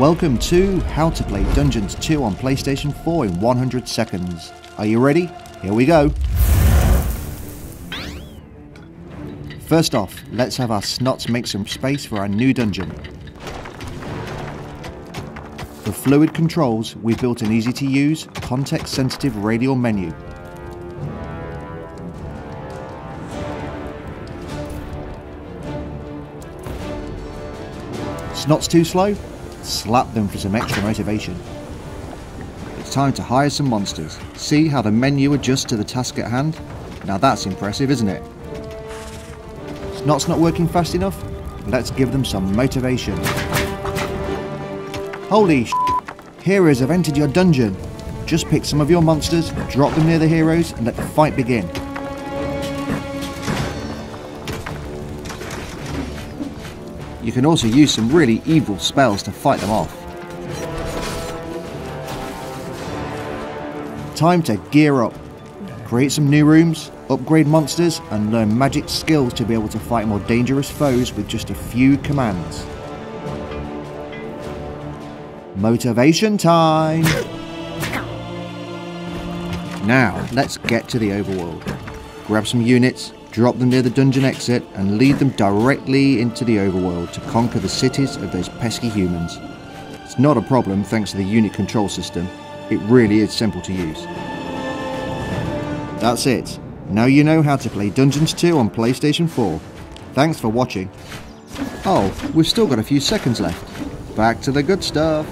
Welcome to How to Play Dungeons 2 on PlayStation 4 in 100 seconds. Are you ready? Here we go. First off, let's have our snots make some space for our new dungeon. For fluid controls, we built an easy-to-use, context-sensitive radial menu. Snots too slow? Slap them for some extra motivation. It's time to hire some monsters. See how the menu adjusts to the task at hand? Now that's impressive, isn't it? Snots not working fast enough? Let's give them some motivation. Holy sh**! Heroes have entered your dungeon. Just pick some of your monsters, drop them near the heroes, and let the fight begin. You can also use some really evil spells to fight them off. Time to gear up. Create some new rooms, upgrade monsters, and learn magic skills to be able to fight more dangerous foes with just a few commands. Motivation time! Now, let's get to the overworld. Grab some units, drop them near the dungeon exit, and lead them directly into the overworld to conquer the cities of those pesky humans. It's not a problem thanks to the unit control system. It really is simple to use. That's it. Now you know how to play Dungeons 2 on PlayStation 4. Thanks for watching. Oh, we've still got a few seconds left. Back to the good stuff.